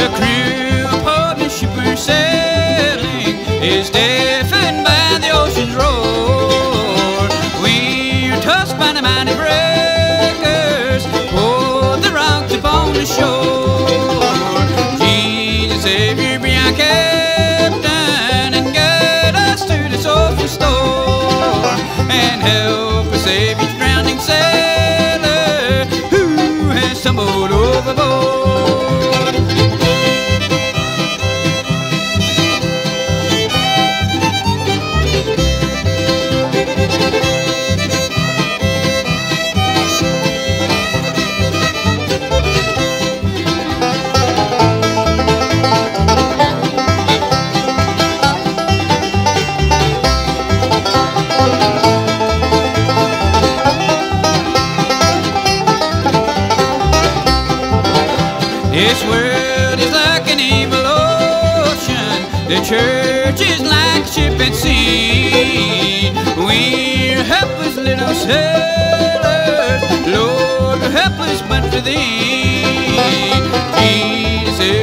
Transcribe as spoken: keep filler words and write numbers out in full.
The crew upon the ship we're sailing is deafened by the ocean's roar. We're tossed by the mighty breakers, o'er the rocks upon the shore. Jesus, Savior, be our captain, and guide us through this awful storm, and help us save each drowning sailor who has stumbled overboard. This world is like an evil ocean, the church is like a ship at sea. We're helpless little sailors, Lord, help us but for thee. Jesus,